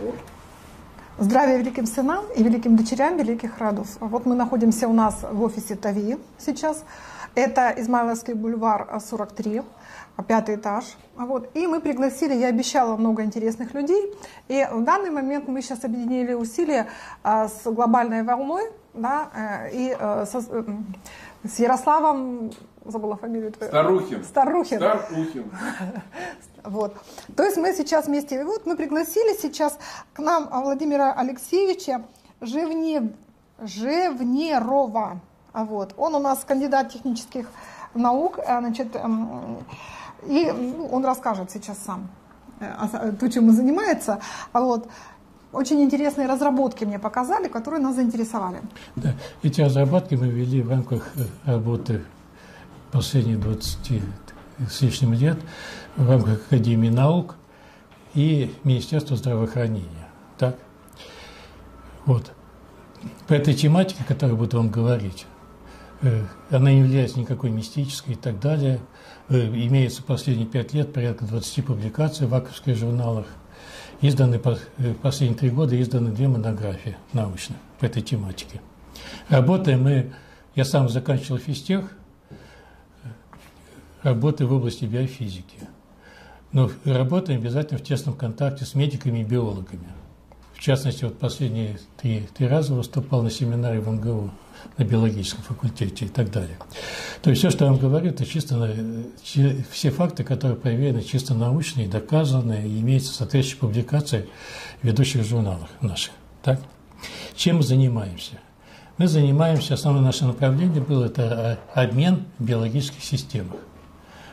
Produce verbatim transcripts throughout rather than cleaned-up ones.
пор. Здравия великим сынам и великим дочерям великих родов. Вот мы находимся у нас в офисе ТАВИ сейчас. Это Измайловский бульвар, сорок три, пятый этаж. Вот. И мы пригласили, я обещала, много интересных людей. И в данный момент мы сейчас объединили усилия с глобальной волной, да, и со, с Ярославом, забыла фамилию твою. Старухин. Старухин. Старухин. Вот. То есть мы сейчас вместе, вот мы пригласили сейчас к нам Владимира Алексеевича Живне, Живнерова. Вот. Он у нас кандидат технических наук, значит, и он расскажет сейчас сам то, чем он занимается. Вот. Очень интересные разработки мне показали, которые нас заинтересовали. Да. Эти разработки мы ввели в рамках работы последние двадцать с лишним лет в рамках Академии наук и Министерства здравоохранения. Так? Вот. По этой тематике, о которой буду вам говорить, она не является никакой мистической и так далее. Имеется последние пять лет порядка двадцати публикаций в академических журналах. Изданы последние три года изданы две монографии научные по этой тематике. Работаем мы, я сам заканчивал физтех, работаю в области биофизики. Но работаем обязательно в тесном контакте с медиками и биологами. В частности, вот последние три, три раза выступал на семинаре в эн гэ у, на биологическом факультете и так далее. То есть все, что я вам говорю, это чисто все факты, которые проверены, чисто научные, доказанные, и имеются соответствующие публикации в ведущих журналах наших. Так? Чем мы занимаемся? Мы занимаемся, основное наше направление было, это обмен в биологических системах.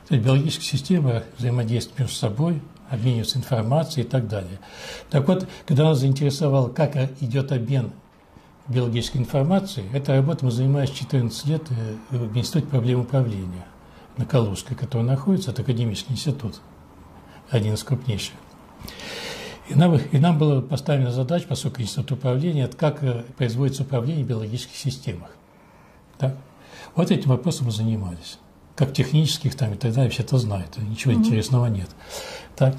То есть биологические системы взаимодействуют между собой, обмениваются информацией и так далее. Так вот, когда нас заинтересовало, как идет обмен биологической информации, этой работой мы занимаемся четырнадцать лет в Институте проблем управления на Калужской, который находится, это академический институт, один из крупнейших. И нам, и нам была поставлена задача, поскольку Институт управления, это как производится управление в биологических системах. Так? Вот этим вопросом мы занимались. Как технических там и так далее, все это знают, ничего mm-hmm. интересного нет. Так?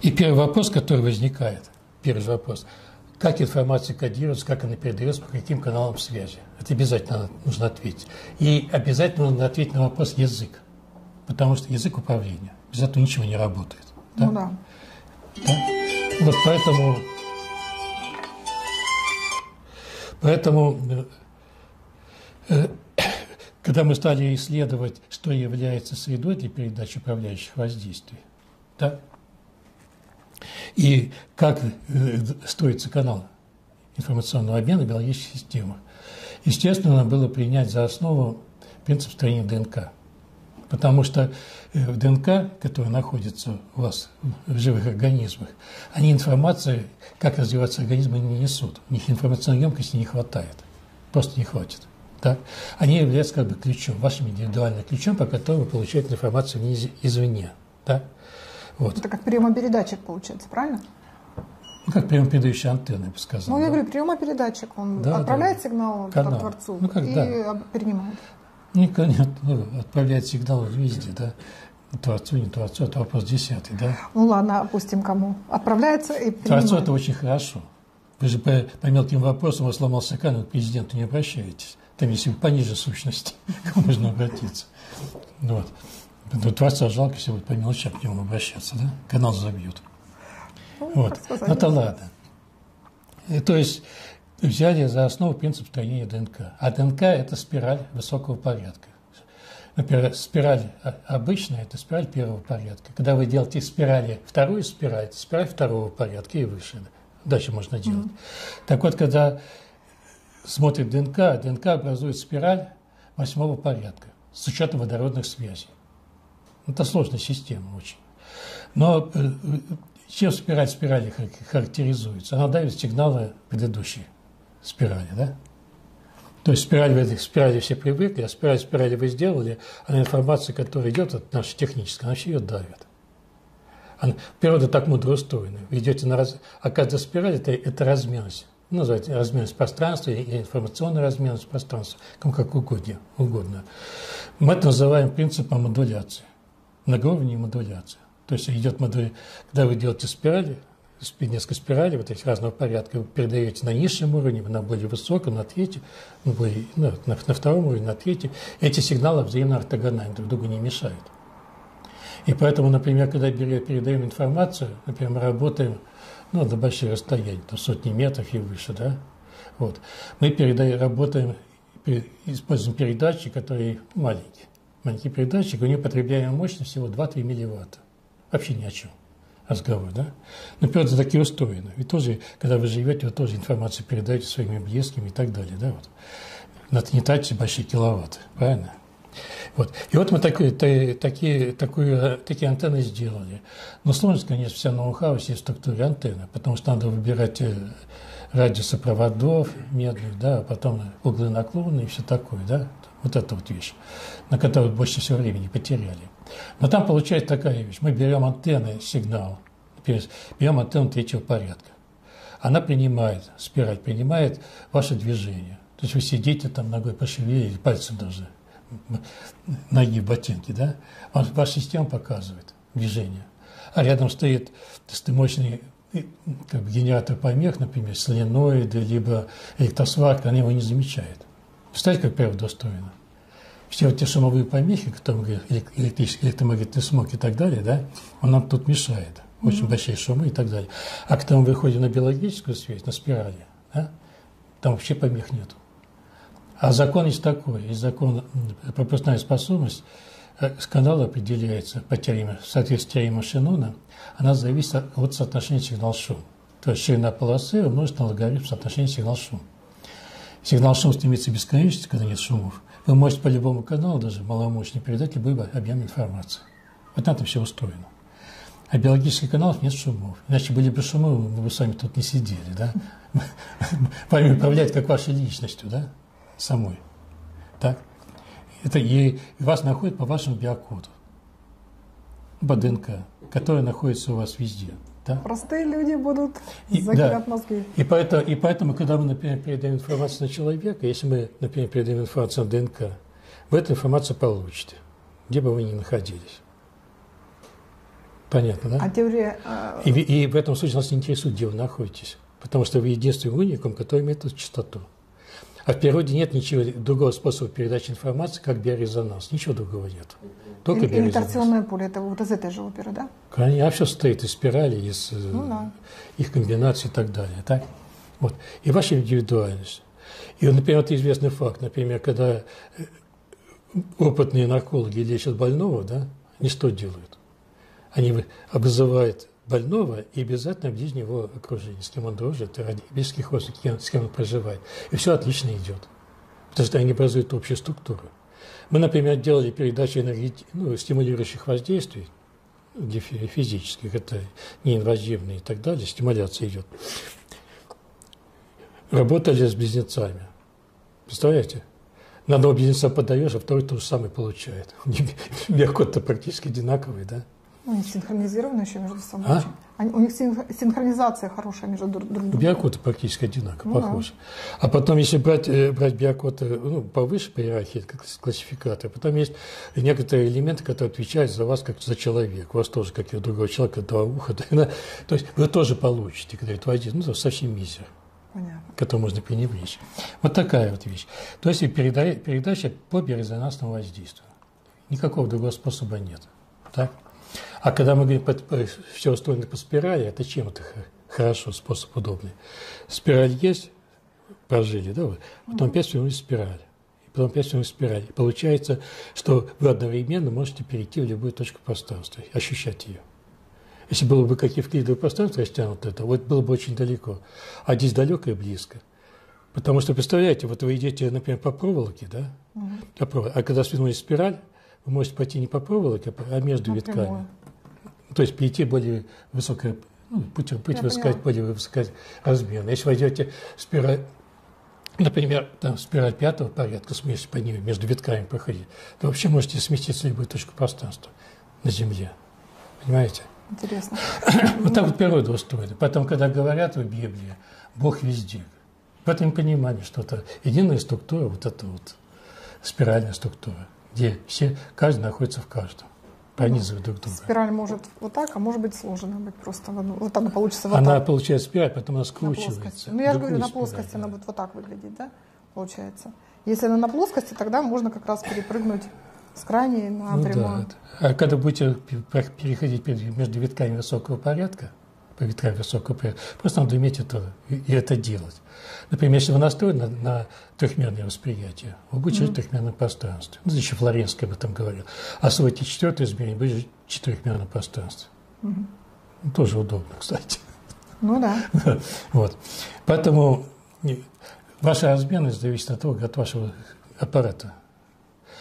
И первый вопрос, который возникает, первый вопрос, как информация кодируется, как она передается, по каким каналам связи. Это обязательно нужно ответить. И обязательно нужно ответить на вопрос язык, потому что язык управления, без этого ничего не работает. Да? Ну да. Да? Вот поэтому... Поэтому... Э, Когда мы стали исследовать, что является средой для передачи управляющих воздействий, да? И как строится канал информационного обмена в биологических системах, естественно, надо было принять за основу принцип строения ДНК. Потому что ДНК, которая находится у вас в живых организмах, они информации, как развиваться организмы, не несут. У них информационной емкости не хватает, просто не хватит. Так? Они являются как бы ключом, вашим индивидуальным ключом, по которому вы получаете информацию извне. Так? Вот. Это как приемопередатчик получается, правильно? Ну, как приемопередающая антенна, я бы сказал. Ну, я да. говорю, приемопередатчик, он да, отправляет да. сигнал к творцу ну, как, и да. принимает. Ну, конечно, отправляет сигнал везде, да. Творцу, не творцу, это вопрос десятый, да. Ну, ладно, опустим кому. Отправляется и принимает. Творцу это очень хорошо. Вы же по, по мелким вопросам у вас сломался камень, к президенту не обращаетесь. Там, если пониже сущности, можно обратиться. Вот. Но творца жалко, если вот по мелочам к нему обращаться, да? Канал забьют. Ну, вот. Это ладно. И, то есть взяли за основу принцип строения ДНК. А ДНК – это спираль высокого порядка. Например, спираль обычная – это спираль первого порядка. Когда вы делаете спирали вторую спираль, это спираль второго порядка и выше. Дальше можно делать. Mm-hmm. Так вот, когда... смотрит ДНК, ДНК образует спираль восьмого порядка с учетом водородных связей. Это сложная система очень. Но чем спираль спирали характеризуется? Она дает сигналы предыдущей спирали. Да? То есть спираль в этой спирали все привыкли, а спираль спирали вы сделали, а информация, которая идет, это наша техническая, она все ее давит. Она, природа так мудро устроена. Вы идете на раз... А каждая спираль – это, это разменность. Называется разменность пространства или информационная разменность пространства, как угодно, угодно. Мы это называем принципом модуляции, многоуровневой модуляции. То есть идет модуля... когда вы делаете спирали, несколько спиралей, вот этих разного порядка, вы передаете на низшем уровне, на более высоком, на третьем, на, более, ну, на, на втором уровне, на третьем. Эти сигналы взаимно ортогональны, друг другу не мешают. И поэтому, например, когда передаем информацию, например, мы работаем ну, на большие расстояния, там, сотни метров и выше, да? Вот. Мы передаем, работаем, используем передатчик, который маленький. Маленький передатчик, у него потребляемая мощность всего два-три милливатта. Вообще ни о чем разговор, да? Но природа такие устроена. Ведь тоже, когда вы живете, вы тоже информацию передаете своими близкими и так далее, да? Вот. Не тратите большие киловатты, правильно? Вот. И вот мы такие, такие, такую, такие антенны сделали. Но сложность, конечно, вся ноу-хау в структуре антенны, потому что надо выбирать радиусы проводов медных, да, а потом углы наклона и все такое, да. Вот эта вот вещь, на которую больше всего времени потеряли. Но там получается такая вещь. Мы берем антенны, сигнал, берем антенну третьего порядка. Она принимает, спираль принимает ваше движение. То есть вы сидите там, ногой пошевелили, пальцем даже, ноги в ботинке, да. Ваша система показывает движение. А рядом стоит мощный как бы, генератор помех, например, соленоиды, либо электросварка, она его не замечает. Представляете, как природа устроена? Все вот те шумовые помехи, которые электрические, электромагнитный смог и так далее, да, он нам тут мешает. Очень mm-hmm. большие шумы и так далее. А когда мы выходим на биологическую связь, на спирали, да, там вообще помех нет. А закон есть такой. Есть закон, пропускная способность канала определяется по теореме, соответственно, теорема Шенона, она зависит от соотношения сигнал-шум. То есть ширина полосы умножить на логарифм соотношения сигнал-шум. Сигнал шум стремится к бесконечности, когда нет шумов. Вы можете по любому каналу, даже маломощный, передать любой объем информации. Вот на этом все устроено. А биологических каналов нет шумов. Иначе были бы шумы, вы бы сами тут не сидели, да? Вами управляет как вашей личностью, да? Самой. Так? Это и вас находит по вашему биокоду. По ДНК, которая находится у вас везде. Да? Простые люди будут закидать да. мозги. И поэтому, и поэтому, когда мы, например, передаем информацию на человека, если мы, например, передаем информацию на ДНК, вы эту информацию получите, где бы вы ни находились. Понятно, да? А теория... и, и в этом случае нас не интересует, где вы находитесь, потому что вы единственный уникум, который имеет эту частоту. А в природе нет ничего другого способа передачи информации, как биорезонанс. Ничего другого нет. Только и, биорезонанс. И торсионное поле, это вот из этой же оперы, да? Конечно, все состоит из спирали, из ну, да. их комбинаций и так далее. Так? Вот. И ваша индивидуальность. И, например, это известный факт. Например, когда опытные наркологи лечат больного, да, они что делают? Они обзывают больного и обязательно объединить его окружение, с кем он дружит, близких родственников, с кем он проживает. И все отлично идет, потому что они образуют общую структуру. Мы, например, делали передачу энергии, ну, стимулирующих воздействий, физических, это неинвазивные и так далее, стимуляция идет. Работали с близнецами. Представляете? На одного близнеца подаешь, а второй то же самое получает. Биокод-то практически одинаковый, да? У них синхронизированы еще между собой. А? Они, у них синхронизация хорошая между друг другом. Биокоды практически одинаково, ну, похожи. Да. А потом, если брать, брать биокоды ну, повыше по иерархии, как классификатор, потом есть некоторые элементы, которые отвечают за вас, как за человека. У вас тоже, как и у другого человека, два уха. Да? То есть вы тоже получите, когда это один, ну, совсем мизер, который можно пренебречь. Вот такая вот вещь. То есть переда... передача по биорезонансному воздействию. Никакого другого способа нет. Так? А когда мы говорим, все устроено по спирали, это чем это хорошо, способ удобный? Спираль есть, прожили, да? Потом опять вернулись в спираль, потом опять вернулись в спираль. И получается, что вы одновременно можете перейти в любую точку пространства, ощущать ее. Если было бы как евклидовое пространство растянуто, это вот было бы очень далеко, а здесь далеко и близко. Потому что, представляете, вот вы идете, например, по проволоке, да? Mm-hmm. А когда свернулись в спираль, вы можете пойти не по проволоке, а между напрямую. Витками. То есть перейти более высокое, ну, путь, путь высокать, более высокое размерно. Если вы идете спираль, например, там, спираль пятого порядка, смеете по ней между витками проходить, то вообще можете сместиться в любую точку пространства на Земле. Понимаете? Интересно. Вот так вот природа устроена. Поэтому, когда говорят в Библии, Бог везде. В этом понимании, что это единая структура, вот эта вот спиральная структура, где все, каждый находится в каждом. пронизывают друг друга. Спираль может вот так, а может быть сложена быть просто. Вот так получится вот она так. Получается спираль, потом она скручивается. Ну я же говорю, на плоскости спираль, она да. будет вот так выглядеть, да, получается. Если она на плоскости, тогда можно как раз перепрыгнуть с крайней на ну, прямую. Да. А когда будете переходить между витками высокого порядка, по виткам высокого порядка, просто надо уметь это и это делать. Например, если вы настроены на трехмерное восприятие, вы будете жить mm-hmm. в трехмерном пространстве. Ну, еще Флоренский об этом говорил. Освоите четвертое измерение, будете жить в четырехмерном пространстве. Mm-hmm. Ну, тоже удобно, кстати. Ну да. Вот. Поэтому ваша размерность зависит от того, от вашего аппарата.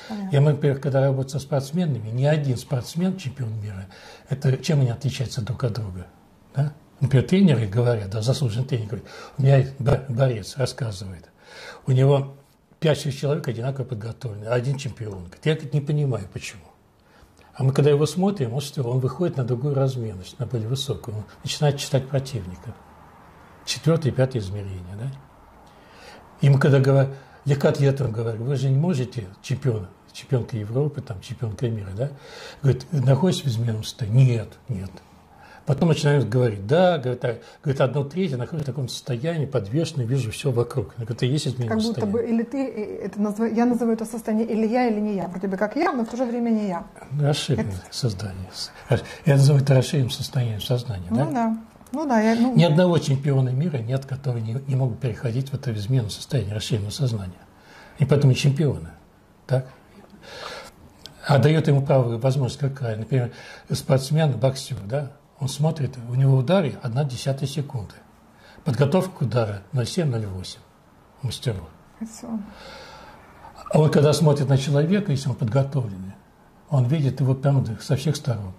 Понятно. Я, например, когда работаю со спортсменами, ни один спортсмен, чемпион мира, это чем они отличаются друг от друга? Да? Например, тренеры говорят, да, заслуженный тренер говорит, у меня борец рассказывает, у него пять-шесть человек одинаково подготовлены, а один чемпион. Говорит, я говорит, не понимаю, почему. А мы, когда его смотрим, он, что, он выходит на другую размерность, на более высокую, он начинает читать противника. Четвертое и пятое измерение. Да? И мы, когда говорим, я к атлетам говорю, вы же не можете чемпиона, чемпионка Европы, там, чемпионка мира, да? Говорит, находишься в измеренном состоянии? Нет, нет. Потом начинают говорить, да, говорит, а, говорит одно третье, нахожусь в таком состоянии, подвешенно, вижу все вокруг. Говорит, есть изменение состояния. Как будто бы, или ты, это назов... я называю это состояние или я, или не я. Про тебя как я, но в то же время не я. Расширенное это... создание. Я называю это расширенным состоянием сознания, ну, да? да. Ну, да я, ну... Ни одного чемпиона мира нет, который не, не мог переходить в это изменное состояние расширенного сознания. И поэтому чемпионы, так? А дает ему право, возможность какая? Например, спортсмен, боксер, да? Он смотрит, у него удары одна десятая секунды. Подготовка к удару ноль целых семь десятых — ноль целых восемь десятых у мастеров. А он когда смотрит на человека, если он подготовленный, он видит его прямо со всех сторон.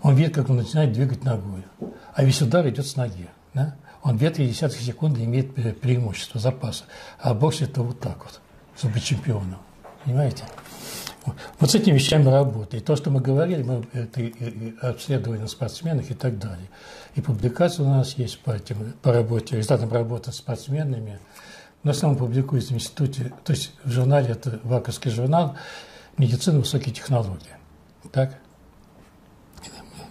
Он видит, как он начинает двигать ногой. А весь удар идет с ноги. Да? Он две-три десятых секунды имеет преимущество, запаса. А бокс это вот так вот, чтобы быть чемпионом. Понимаете? Вот с этими вещами работает. То, что мы говорили, мы это обследовали на спортсменах и так далее. И публикация у нас есть по, этим, по работе, результатам работы с спортсменами. На самом публикуется в институте, то есть в журнале, это ваковский журнал «Медицина высокие технологии». Так?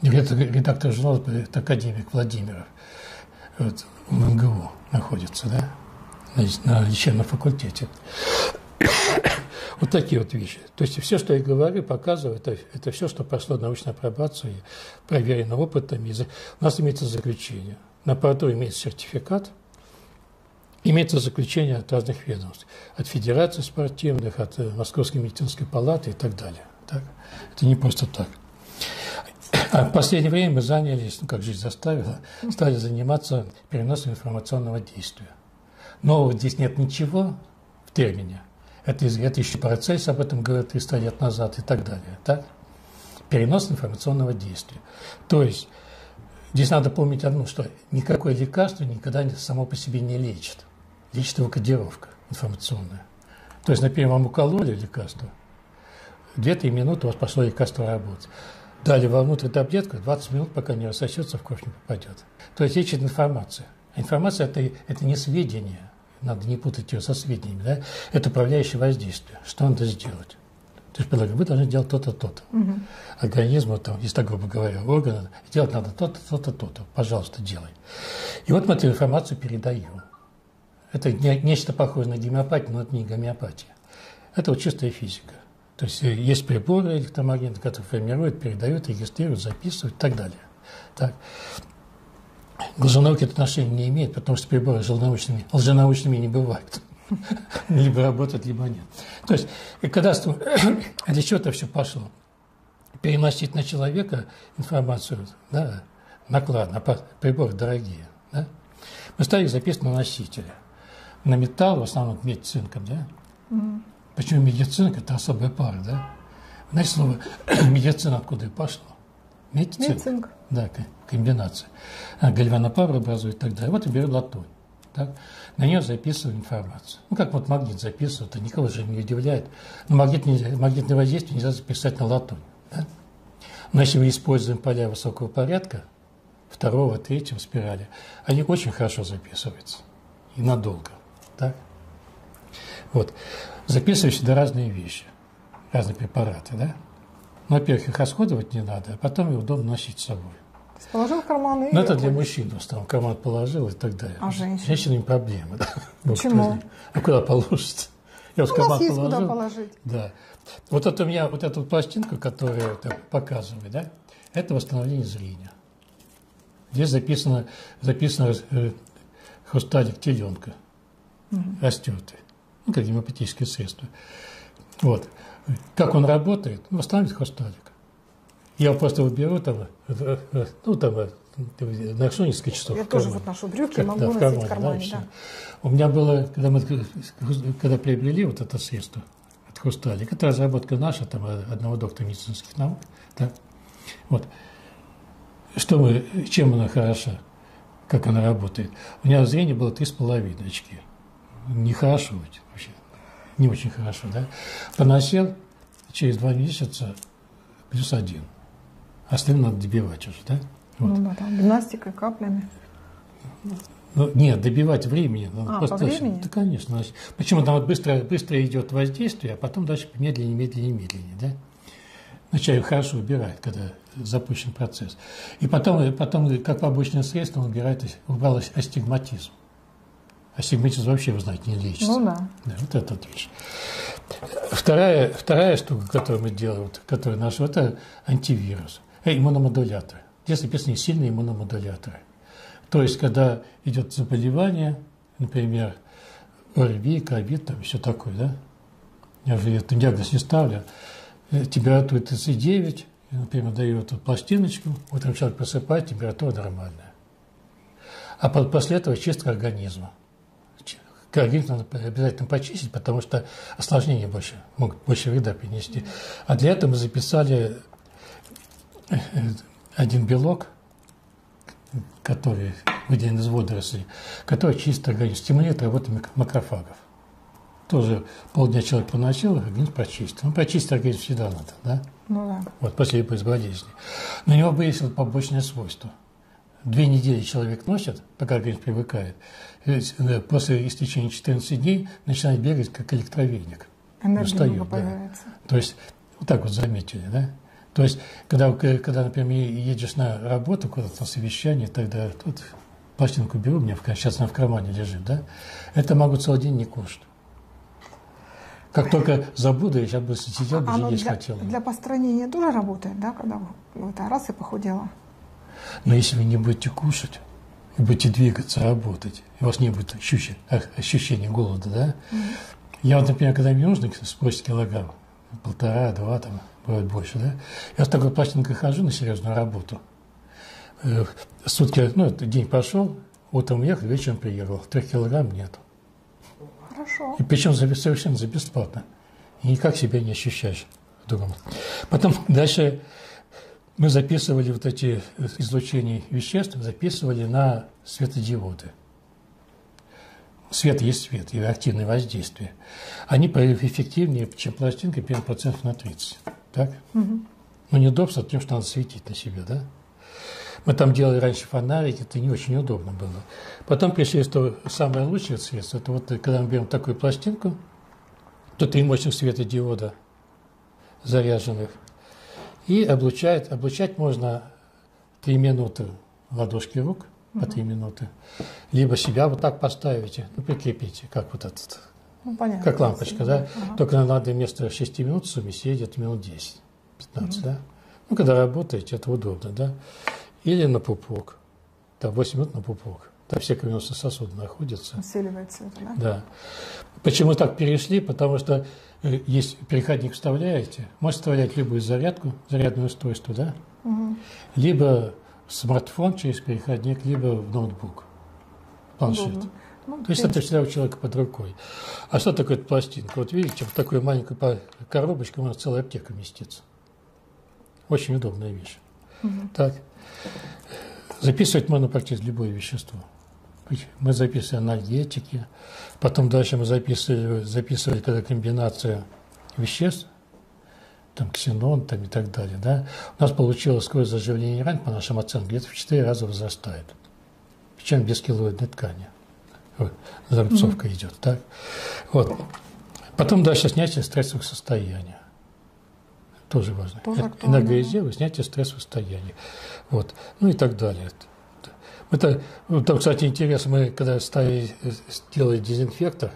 Редактор журнала это академик Владимиров. Вот, в МГУ находится, да? На лечебном факультете. Вот такие вот вещи. То есть все, что я говорю, показываю, это, это все, что прошло научную апробацию, проверено опытом. У нас имеется заключение. На порту имеется сертификат, имеется заключение от разных ведомств. От Федерации спортивных, от Московской медицинской палаты и так далее. Так? Это не просто так. А в последнее время мы занялись, ну как жизнь заставила, стали заниматься переносом информационного действия. Нового здесь нет ничего в термине. Это, это еще процесс, об этом говорят триста лет назад и так далее. Так? Перенос информационного действия. То есть, здесь надо помнить одно, что никакое лекарство никогда само по себе не лечит. Лечит его кодировка информационная. То есть, например, вам укололи лекарство, две-три минуты у вас пошло лекарство работать. Дали вовнутрь таблетку, двадцать минут, пока не рассосется, в кровь не попадет. То есть, лечит информация. Информация это, – это не сведения. Надо не путать ее со сведениями, да? Это управляющее воздействие. Что надо сделать? То есть предлагаю, вы должны делать то-то, то-то. Угу. Организму, там, если так грубо говоря, органы, делать надо то-то, то-то, то-то. Пожалуйста, делай. И вот мы эту информацию передаем. Это не, нечто похожее на гомеопатию, но это не гомеопатия. Это вот чистая физика. То есть есть приборы электромагнитные, которые формируют, передают, регистрируют, записывают и так далее. Так. Лженауки это отношение не имеет, потому что приборы лженаучными, лженаучными не бывают. Либо работают, либо нет. То есть, когда для чего это все пошло? Переносить на человека информацию, да, накладно, приборы дорогие. Да? Мы стали их записывать на носителя. На металл, в основном медь, цинком, да? Mm. Почему медицинка это особая пара, да? Знаете, слово медицина откуда и пошло? Медь, цинк. Медь, цинк. Да, комбинация. Гальванопару образует и так далее. Вот и беру латунь. Так? На нее записываю информацию. Ну, как вот магнит записывают, а никого же не удивляет. Но магнит нельзя, магнитное воздействие нельзя записать на латунь. Да? Но если мы используем поля высокого порядка, второго, третьего спирали, они очень хорошо записываются. И надолго. Так? Вот. Записываются до разные вещи, разные препараты. Да? Во-первых, их расходовать не надо, а потом их удобно носить с собой. Положил в карман и... Ну, это для мужчин в основном. Карман положил и так далее. А женщин? Женщинам проблемы. Почему? А куда положить? Я в карман положил. У нас есть куда положить. Да. Вот это у меня, вот эту пластинку, которую показываю, да, это восстановление зрения. Здесь записано, записано хрусталик теленка, растертый. Ну, как гемопатические средства. Вот. Как он работает? Ну, восстанавливает хрусталик. Я просто выберу там, ну, там, ношу несколько часов. Я тоже вот ношу брюки, могу носить в кармане, в кармане, да, да. У меня было, когда мы когда приобрели вот это средство от хрусталик, это разработка наша, там, одного доктора медицинских наук, да? Вот. Что мы, чем она хороша, как она работает. У меня зрение было три с половиной очки. Нехорошо вообще, не очень хорошо, да. Поносил, через два месяца плюс один. Остальное надо добивать уже, да? Вот. Ну да, там гимнастикой, каплями. Ну, нет, добивать времени. А, по времени? Да, конечно. Почему там вот быстро, быстро идет воздействие, а потом дальше медленнее, медленнее, медленнее, да? Вначале хорошо убирает, когда запущен процесс. И потом, и потом как побочное средство, он убирает, убрал астигматизм. Астигматизм вообще, вы знаете, не лечится. Ну да. Да, вот это отлично. Вторая, вторая штука, которую мы делаем, которую нашу, это антивирус. Иммуномодуляторы. Здесь написаны сильные иммуномодуляторы. То есть, когда идет заболевание, например, ОРВИ, ковид, там все такое, да? Я же этот диагноз не ставлю. Температура тридцать девять, например, даю эту пластиночку, утром человек просыпает, температура нормальная. А после этого чистка организма. Организм надо обязательно почистить, потому что осложнения больше, могут больше вреда принести. А для этого мы записали один белок, который выделен из водорослей, который чистит организм, стимулирует работу макрофагов. Тоже полдня человек поносил, организм прочистил. Ну, прочистить организм всегда надо, да? Ну да. Вот после любой болезни. Но у него выяснилось побочное свойство. Две недели человек носит, пока организм привыкает. После истечения четырнадцати дней начинает бегать, как электровеник. Энергия появляется. Да. То есть, вот так вот заметили, да? То есть, когда, когда например, едешь на работу, куда-то на совещание, тогда тут пластинку беру, мне сейчас она в кармане лежит, да? Это могу целый день не кушать. Как только забуду, я сейчас бы сидел, бы а есть хотел. Для построения тоже работает, да, когда вот раз и похудела? Но если вы не будете кушать, и будете двигаться, работать, у вас не будет ощущения, ощущения голода, да? Mm-hmm. Я вот, например, когда мне нужно сбросить килограмм, полтора-два, там, бывает больше, да? Я с такой пластинкой хожу на серьезную работу. Сутки, ну, день пошел, утром уехал, вечером приехал, трех килограмм нету. Хорошо. И причем совершенно за бесплатно. И никак себя не ощущаешь другому. Потом дальше мы записывали вот эти излучения веществ, записывали на светодиоды. Свет есть свет, и реактивное воздействие. Они эффективнее, чем пластинка, процентов на тридцать. Так? Угу. Но неудобство от того, что надо светить на себя, да? Мы там делали раньше фонарики, это не очень удобно было. Потом пришли, что самое лучшее средство, это вот когда мы берем такую пластинку, то три мощных светодиода заряженных, и облучать, облучать можно три минуты ладошки рук, по три минуты, либо себя вот так поставите, ну, прикрепите, как вот этот, ну, понятно, как лампочка, да? Ага. Только надо вместо шести минут суммить где-то минут десять, пятнадцать, угу. Да? Ну, когда работаете, это удобно, да? Или на пупок. Там восемь минут на пупок. Там все кровеносные сосуды находятся. Усиливается это, да? Да. Почему так перешли? Потому что э, есть переходник вставляете. Можете вставлять любую зарядку, зарядное устройство, да? Угу. Либо в смартфон через переходник, либо в ноутбук. Планшет. Угу. Ну, то есть это всегда у человека под рукой. А что такое пластинка? Вот видите, в такую маленькую коробочку у нас целая аптека вместится. Очень удобная вещь. Угу. Так. Записывать можно практически любое вещество. Мы записывали анальгетики, потом дальше мы записывали, записывали когда комбинация веществ, там ксенон там, и так далее. Да? У нас получилось скорость заживления ран, по нашим оценкам, где-то в четыре раза возрастает, причем без килоидной ткани. Вот, зарубцовка mm-hmm. идет. Так? Вот. Потом дальше снятие стрессовых состояний. тоже важно. Тоже энергоизделие, снятие стрессового состояния. Вот. Ну и так далее. Это, там, кстати, интересно, мы когда стали делать дезинфектор,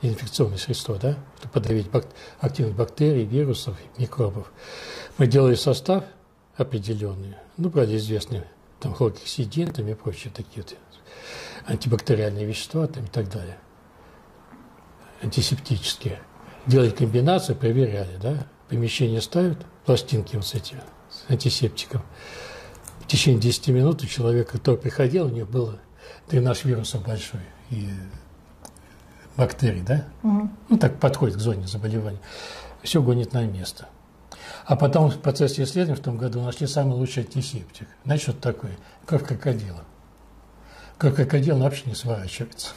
инфекционное средство, да, чтобы подавить бак... активность бактерий, вирусов, микробов, мы делали состав определенный, ну, брали известные там хлоргексидин и прочие такие вот антибактериальные вещества там, и так далее, антисептические. Делали комбинации, проверяли, да, помещение ставят, пластинки вот с этим, с антисептиком. В течение десяти минут у человека, кто приходил, у него было дренаж вирусов большой и бактерий, да? Угу. Ну, так подходит к зоне заболевания. Все гонит на место. А потом в процессе исследований в том году нашли самый лучший антисептик. Знаете, что такое? Кровь крокодила. Кровь крокодила вообще не сворачивается.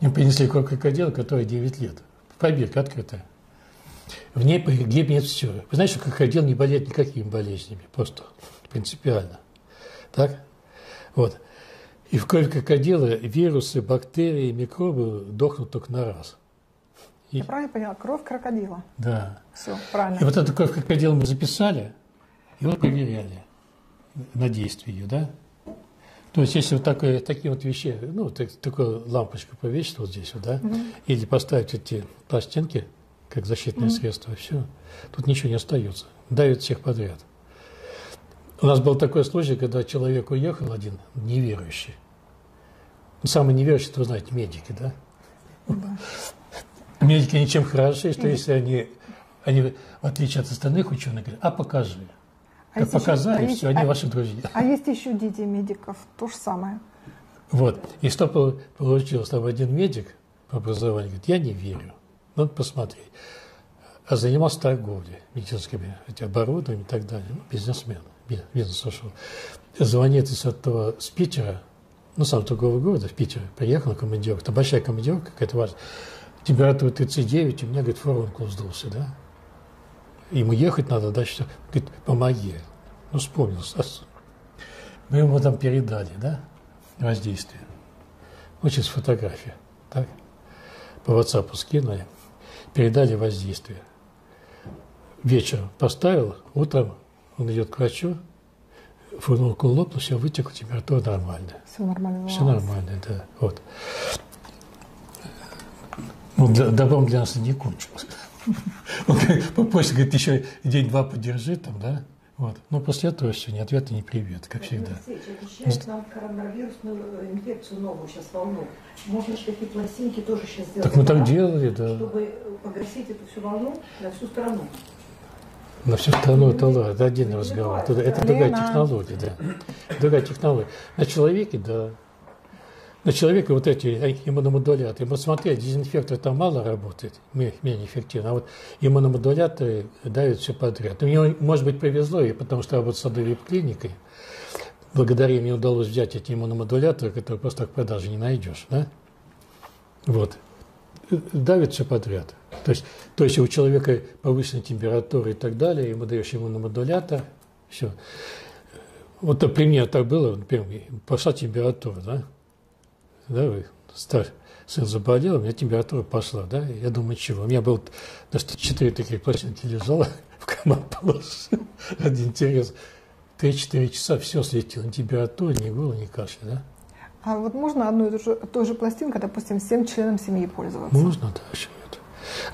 Им принесли кровь крокодила, которой девять лет. Пробирка открытая. В ней погибнет все. Вы знаете, что крокодил не болеет никакими болезнями. Просто... принципиально. Так? Вот. И в крови крокодила вирусы, бактерии, микробы дохнут только на раз. И... Я правильно поняла? Кровь крокодила. Да. Все, правильно. И вот эту кровь крокодила мы записали, и вот проверяли на действие ее, да? То есть, если вот такое, такие вот вещи, ну, так, такую лампочку повесить вот здесь, вот, да? Mm-hmm. Или поставить эти пластинки, как защитное mm-hmm. средство, все, тут ничего не остается. Давят всех подряд. У нас был такой случай, когда человек уехал один, неверующий. Самый неверующий, это вы знаете, медики, да? Да. Медики ничем хороши, что если они, они, в отличие от остальных ученых, говорят, а покажи. А как показали, еще, все, а они а, ваши друзья. А есть еще дети медиков, то же самое. Вот. И что получилось? Там один медик по образованию говорит, я не верю, надо посмотреть. А занимался торговлей, медицинскими оборудованием и так далее, ну, бизнесменом. Бизнес ушел. Звонит из этого с Питера, ну, сам другого города, в Питер, приехал на командировку, там большая командировка, какая-то важная, температура тридцать девять, у меня, говорит, форункул вздулся, да? Ему ехать надо, да, что? Говорит, помоги. Ну, вспомнил, Сас. Мы ему там передали, да, воздействие. Вот сейчас фотография, так? По WhatsApp скинули, передали воздействие. Вечером поставил, утром он идет к врачу, фурункул лопнул, все вытекло, температура нормальная. Все нормально. Все нормально, да. Вот. Ну, добром для нас и не кончилось. Он попросит, говорит, еще день-два подержи там, да? Вот. Но после этого все, ни ответа, ни привет, как всегда. Сейчас нам коронавирусную инфекцию новую сейчас волну. Можно же такие пластинки тоже сейчас сделать. Так мы так делали, да. Чтобы погасить эту всю волну на всю страну. На всю страну это ладно, это один разговор. Это, это другая технология, да. Другая технология. На человеке, да. На человеке вот эти иммуномодуляторы. Мы смотрели, дезинфектор там мало работает, менее эффективно. А вот иммуномодуляторы дают все подряд. Мне, может быть, повезло, и потому что работал с одной веб-клиникой. Благодаря мне удалось взять эти иммуномодуляторы, которые просто так в продаже не найдешь, да? Вот. Давит все подряд. То есть, то есть у человека повышенная температура и так далее, ему даешь иммуномодулятор, все. Вот пример так было, например, пошла температура, да? Да, старший сын заболел, у меня температура пошла, да? Я думаю, чего? У меня было даже четыре таких пластинки лежало, в карман положил. Ради интереса. три-четыре часа все слетело, ни температура, ни горло, ни кашля, да? А вот можно одну и ту же, ту же пластинку, допустим, всем членам семьи пользоваться? Можно, да, почему это.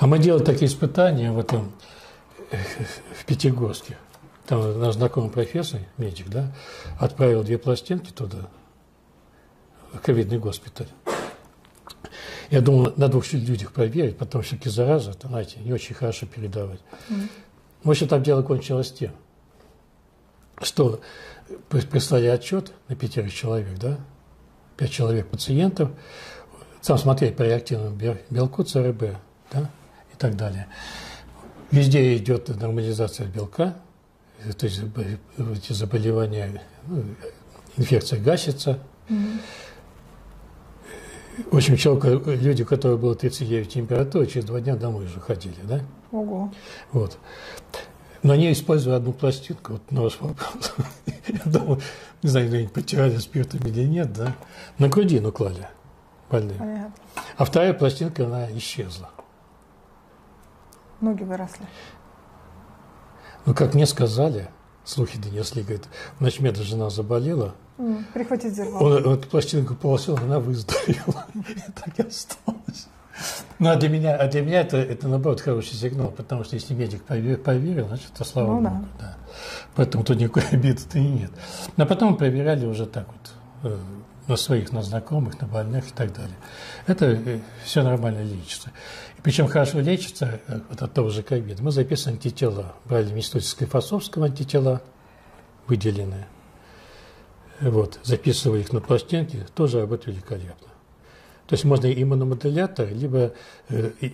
А мы делали такие испытания в этом, в Пятигорске. Там наш знакомый профессор, медик, да, отправил две пластинки туда, в ковидный госпиталь. Я думал, на двух людях проверить, потому что зараза, это, знаете, не очень хорошо передавать. Mm-hmm. В общем, там дело кончилось тем, что прислали отчет на пятерых человек, да, пять человек пациентов, сам смотрели по реактивному белку, ЦРБ, да, и так далее. Везде идет нормализация белка, то есть эти заболевания, ну, инфекция гасится. Mm-hmm. В общем, человек, люди, у которых было тридцать девять температур, через два дня домой уже ходили, да? Ого. Вот. Но они использовали одну пластинку, вот на ваш вопрос. Я думал, не знаю, они потирали спиртом или нет, да? На грудину клали больные. Понятно. А вторая пластинка, она исчезла. Ноги выросли. Ну, как мне сказали, слухи донесли, говорит, начмеда жена заболела. Mm, прихватить зеркало. Он, он пластинку полосил, она выздоровела. И так и осталось. Ну, а для меня, а для меня это, это, наоборот, хороший сигнал, потому что если медик поверил, поверил значит, то слава ну, Богу. Да. Да. Поэтому тут никакой обиды-то и нет. Но потом проверяли уже так вот, э, на своих, на знакомых, на больных и так далее. Это э, все нормально лечится. И причем хорошо лечится э, вот от того же ковида. Мы записываем антитела. Брали в институте Склифосовского антитела, выделенные. Вот, записывали их на пластинки, тоже работают великолепно. То есть можно иммуномодулятор, либо э, э,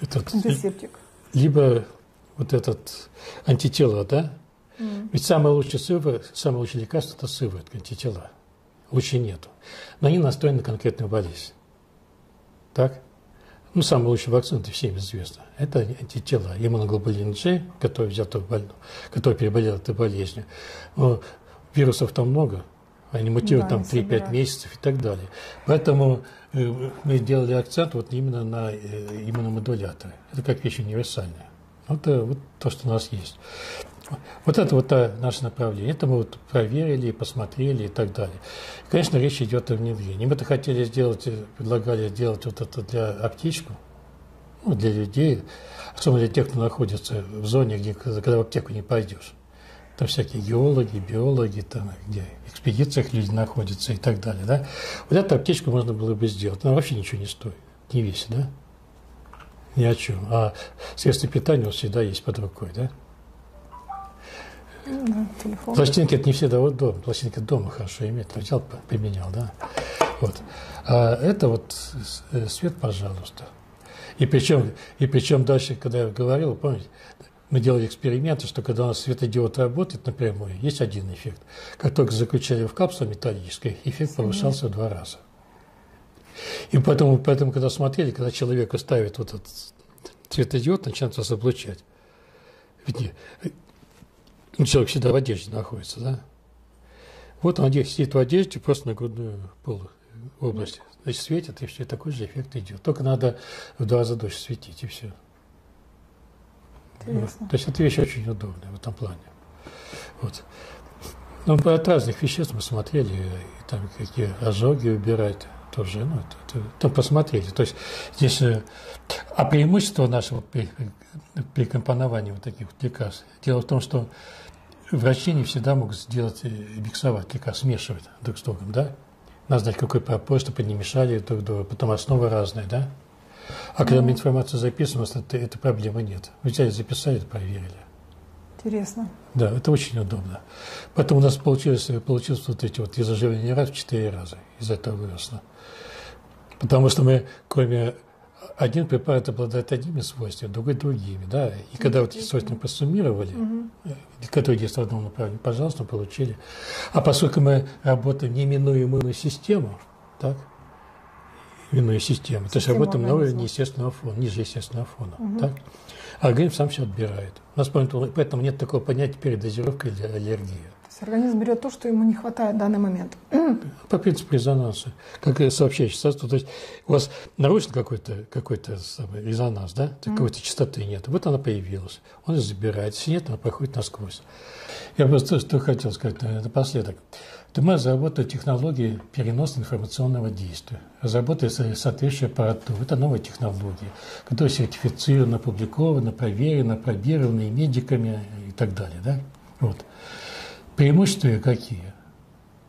этот, антисептик, либо вот этот антитела, да? Mm. Ведь самое лучшее, сыворотка, самое лучшее лекарство – это сыворотка, антитела. Лучше нету. Но они настроены на конкретную болезнь. Так? Ну, самая лучшая вакцина, это всем известно. Это антитела, иммуноглобулин G, который взят у больного, который переболел этой болезнью. Но вирусов там много. Они мутируют да, там три-пять месяцев и так далее. Поэтому э, мы делали акцент вот именно на э, иммуномодуляторы. Это как вещь универсальная. Вот, э, вот то, что у нас есть. Вот это вот а, наше направление. Это мы вот проверили, посмотрели и так далее. И, конечно, речь идет о внедрении. Мы-то хотели сделать, предлагали сделать вот это для аптечку, ну, для людей, особенно для тех, кто находится в зоне, где, когда в аптеку не пойдешь. Там всякие геологи, биологи, там, где в экспедициях люди находятся и так далее. Да? Вот эту аптечку можно было бы сделать. Она вообще ничего не стоит, не весит, да? Ни о чем. А средства питания у вас всегда есть под рукой, да? Да, телефон. Пластинки это не всегда вот дома. Пластинки дома хорошо имеет. Взял, поменял, да? Вот. А это вот свет, пожалуйста. И причем, и причем дальше, когда я говорил, помните, мы делали эксперименты, что когда у нас светодиод работает напрямую, есть один эффект. Как только заключали в капсулу металлическую, эффект повышался в два раза. И поэтому, поэтому, когда смотрели, когда человеку ставят вот этот светодиод, начинают вас облучать. Ведь не, человек всегда в одежде находится, да? Вот он сидит в одежде, просто на грудную полу область. Значит, светит, и все, и такой же эффект идет. Только надо в два раза дольше светить, и все. Вот. То есть эта вещь очень удобная в этом плане. Вот. Ну, от разных веществ мы смотрели, и там какие ожоги убирать тоже, ну, это, это, там посмотрели. То есть здесь, а преимущество нашего при, при компоновании вот таких вот лекарств, дело в том, что врачи не всегда могут сделать, миксовать лекарства, смешивать друг с другом, да? Надо знать, какой пропор, чтобы не мешали друг другу, потом основы разные, да? А когда мы mm. информацию записываем, у нас этой проблемы нет. Взяли, записали, проверили. Интересно. Да, это очень удобно. Потом у нас получилось, получилось вот эти вот изоживления раз в четыре раза. Из этого выросло. Потому что мы, кроме... Один препарат обладает одними свойствами, другой другими. Да? И когда mm-hmm. вот эти свойства посуммировали, mm-hmm. которые действуют в одном направлении, пожалуйста, получили. А поскольку мы работаем не минуя иммунную систему, так? Винной системы. Система То есть работаем на уровне естественного фона, ниже естественного фона. Угу. Так? А организм сам все отбирает. У нас поэтому нет такого понятия передозировка или аллергия. То есть организм берет то, что ему не хватает в данный момент. По принципу резонанса. Как сообщающее средство. То есть у вас нарушен какой-то какой-то резонанс, да? Какой-то частоты нет. Вот она появилась. Он ее забирает. Если нет, она проходит насквозь. Я просто что хотел сказать напоследок. Мы разработали технологии переноса информационного действия, разработали соответствующую аппаратуру. Это новая технология, которая сертифицирована, опубликована, проверена, пробирована и медиками и так далее. Да? Вот. Преимущества какие?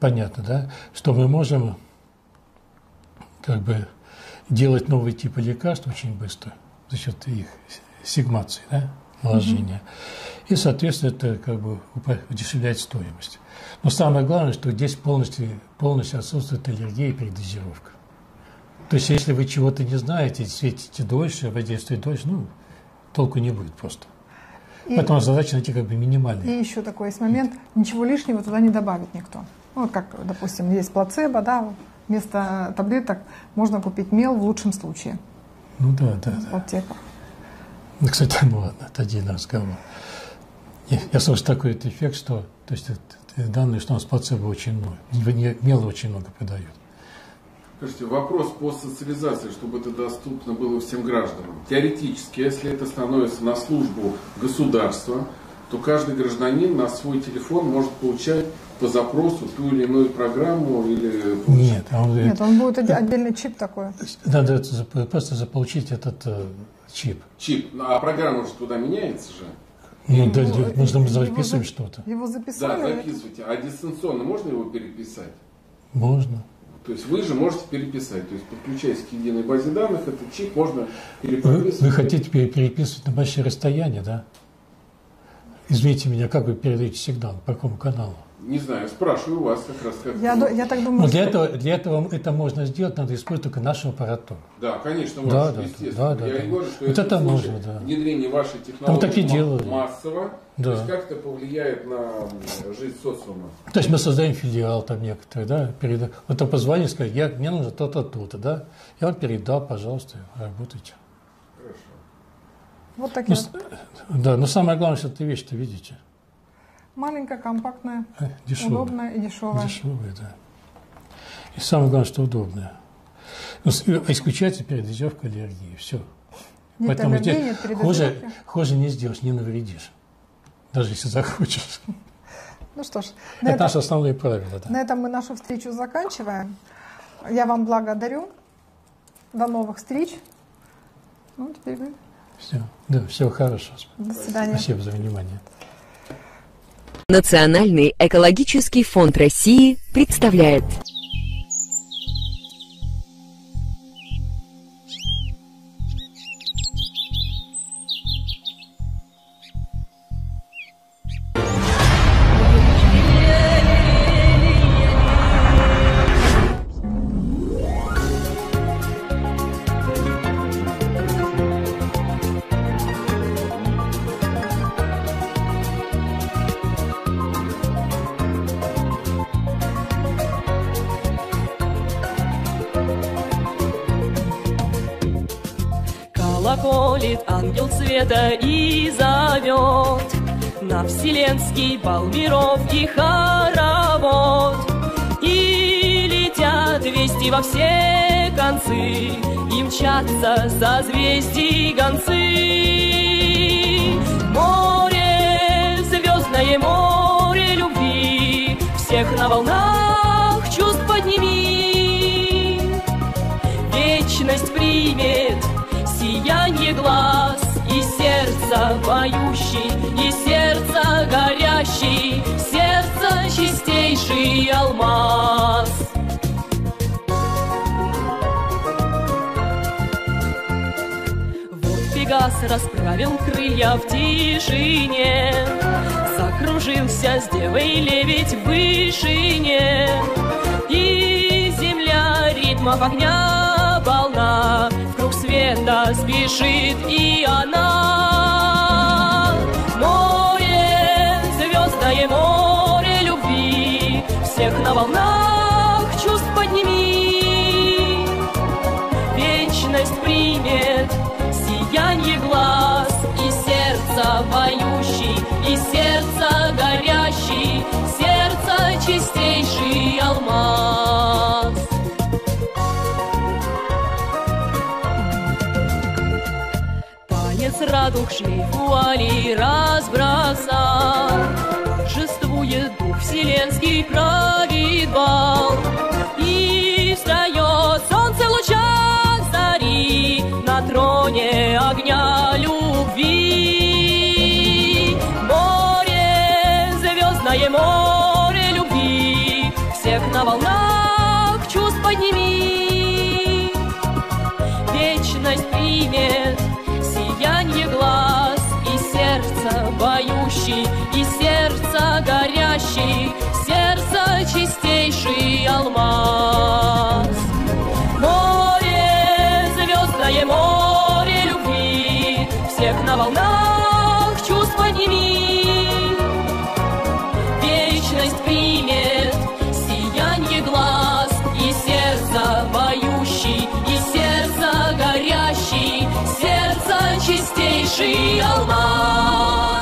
Понятно, да? Что мы можем как бы, делать новые типы лекарств очень быстро за счет их сегмации, да? Наложения. Mm-hmm. И, соответственно, это как бы удешевляет стоимость. Но самое главное, что здесь полностью, полностью отсутствует аллергия и передозировка. То есть, если вы чего-то не знаете, светите дольше, воздействуете дольше, ну, толку не будет просто. И поэтому задача найти как бы минимальную. И еще такой есть момент, ничего лишнего туда не добавит никто. Ну, вот как, допустим, есть плацебо, да, вместо таблеток можно купить мел в лучшем случае. Ну да, да. В аптеках. Ну, кстати, ну ладно, это один разговор. Я, я слышу такой этот эффект, что, то есть, данные, что у нас плацебо очень много, мела очень много подают. Слушайте, вопрос по социализации, чтобы это доступно было всем гражданам. Теоретически, если это становится на службу государства, то каждый гражданин на свой телефон может получать по запросу ту или иную программу или... Нет, он, Нет, он будет это, отдельный чип такой. Надо это, просто заполучить этот э, чип. Чип. А программа же туда меняется же. Ну, да, нужно записывать что-то. Его записали? Да, записывайте. А дистанционно можно его переписать? Можно. То есть вы же можете переписать. То есть подключаясь к единой базе данных, этот чип можно переписывать. Вы, вы хотите переписывать на большие расстояния, да? Извините меня, как вы передаете сигнал? По какому каналу? Не знаю, спрашиваю у вас как раз. Как я, вы... я так думаю, Но для, что... этого, для этого это можно сделать, надо использовать только нашу аппаратуру. Да, конечно, можно, да, да, естественно. Да, да, я да. говорю, что вот это нужно, да. внедрение вашей технологии массово, да. то есть как это повлияет на жизнь социума. То есть мы создаем филиал там некоторые, да, переда... вот он позвонил и сказал, я, мне нужно то-то, то-то, да, я вам передал, пожалуйста, работайте. Хорошо. Вот такие ну, вот. Да, но самое главное, что эта вещь-то видите. Маленькая, компактная, дешевая. удобная и дешевая. Дешевая, да. И самое главное, что удобная. Ну, исключать теперь дозировка аллергии. Все. Нет Поэтому аллергии, тебе нет передозировки. Хуже не сделаешь, не навредишь. Даже если захочешь. Ну что ж. Это, это наши основные правила. Да. На этом мы нашу встречу заканчиваем. Я вам благодарю. До новых встреч. Ну, теперь вы. Все. Да, всего хорошего. До свидания. Спасибо за внимание. Национальный экологический фонд России представляет. Ангел света и зовет на вселенский бал миров и хоровод. И летят вести во все концы, и мчатся созвездий гонцы. Море, звездное море любви, всех на волнах чувств подними. Вечность примет сиянье глаз и сердце поющий, и сердце горящий, сердце чистейший алмаз. Вот пегас расправил крылья в тишине, закружился с девой лебедь в вышине, и земля ритмов огня полна. Света спешит и она. Море, звездное море любви, всех на волнах чувств подними. Вечность примет сиянье глаз и сердце поющий, и сердце горящий, сердце чистейший алмаз. Радух шлейф вуали разбросал, торжествует дух вселенский правит бал. И встает солнце в лучах зари на троне огня любви. Море, звездное море любви, всех на волнах чувств подними. Вечность примет сиянье глаз и сердце поющий, и сердце горящий, сердце чистейший алмаз. Море, звездное море любви, всех на волнах чувств подними. Вечность примет сиянье глаз и сердце поющий, и сердце горящий, сердце чистейший алмаз.